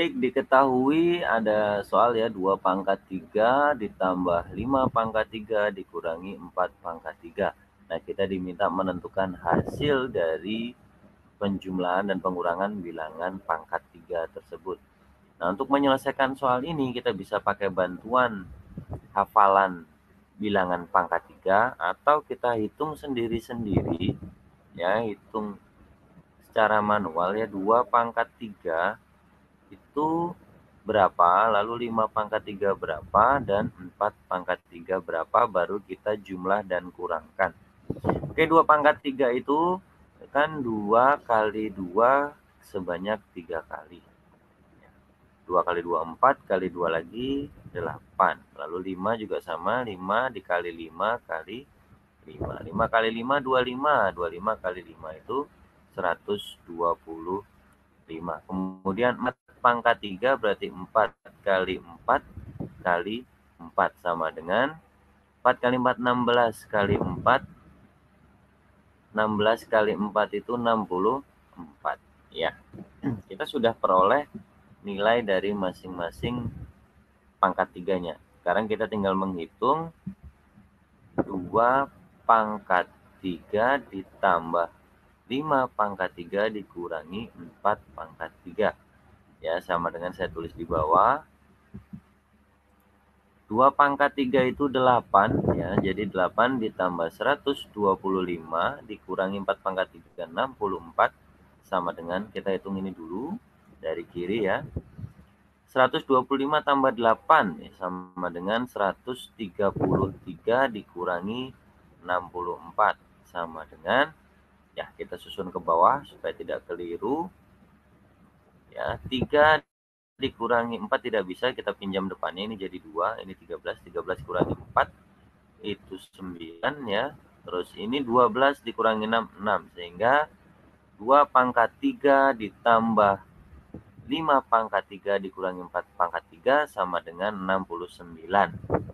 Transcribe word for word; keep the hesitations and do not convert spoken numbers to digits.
Baik, diketahui ada soal ya, dua pangkat tiga ditambah lima pangkat tiga dikurangi empat pangkat tiga. Nah, kita diminta menentukan hasil dari penjumlahan dan pengurangan bilangan pangkat tiga tersebut. Nah, untuk menyelesaikan soal ini kita bisa pakai bantuan hafalan bilangan pangkat tiga atau kita hitung sendiri-sendiri ya, hitung secara manual ya, dua pangkat tiga itu berapa, lalu lima pangkat tiga berapa, dan empat pangkat tiga berapa, baru kita jumlah dan kurangkan. Oke, dua pangkat tiga itu kan dua kali dua sebanyak tiga kali. dua kali dua, empat, kali dua lagi, delapan. Lalu lima juga sama, lima dikali lima kali lima. lima kali lima, dua puluh lima. dua puluh lima kali lima itu seratus dua puluh lima. Kemudian empat pangkat tiga berarti empat kali empat kali empat sama dengan empat kali empat, enam belas kali empat. enam belas kali empat itu enam puluh empat. Ya. Kita sudah peroleh nilai dari masing-masing pangkat tiganya. Sekarang kita tinggal menghitung dua pangkat tiga ditambah lima pangkat tiga dikurangi empat pangkat tiga. Ya, sama dengan saya tulis di bawah. dua pangkat tiga itu delapan. Ya, jadi delapan ditambah seratus dua puluh lima dikurangi empat pangkat tiga, enam puluh empat. Sama dengan, kita hitung ini dulu dari kiri ya. seratus dua puluh lima tambah delapan ya, sama dengan seratus tiga puluh tiga dikurangi enam puluh empat. Sama dengan, ya, kita susun ke bawah supaya tidak keliru. Ya, tiga dikurangi empat tidak bisa, kita pinjam depannya, ini jadi dua, ini tiga belas, tiga belas kurangi empat itu sembilan ya. Terus ini dua belas dikurangi enam, enam, sehingga dua pangkat tiga ditambah lima pangkat tiga dikurangi empat pangkat tiga sama dengan enam puluh sembilan.